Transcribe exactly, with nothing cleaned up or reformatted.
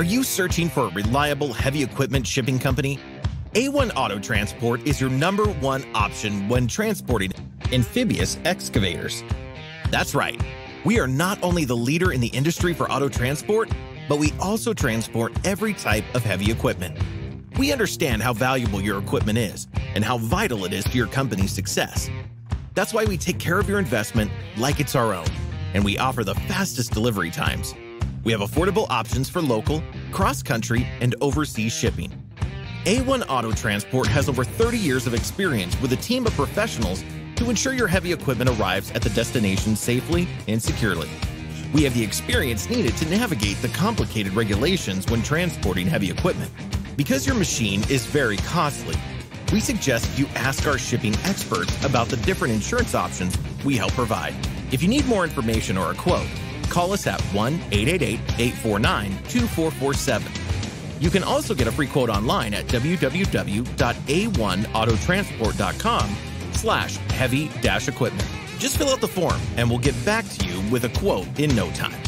Are you searching for a reliable heavy equipment shipping company? A one Auto Transport is your number one option when transporting amphibious excavators. That's right. We are not only the leader in the industry for auto transport, but we also transport every type of heavy equipment. We understand how valuable your equipment is and how vital it is to your company's success. That's why we take care of your investment like it's our own, and we offer the fastest delivery times. We have affordable options for local, cross-country, and overseas shipping. A one Auto Transport has over thirty years of experience with a team of professionals to ensure your heavy equipment arrives at the destination safely and securely. We have the experience needed to navigate the complicated regulations when transporting heavy equipment. Because your machine is very costly, we suggest you ask our shipping experts about the different insurance options we help provide. If you need more information or a quote, call us at one eight eight eight, eight four nine, two four four seven. You can also get a free quote online at w w w dot a one auto transport dot com slash heavy dash equipment. Just fill out the form and we'll get back to you with a quote in no time.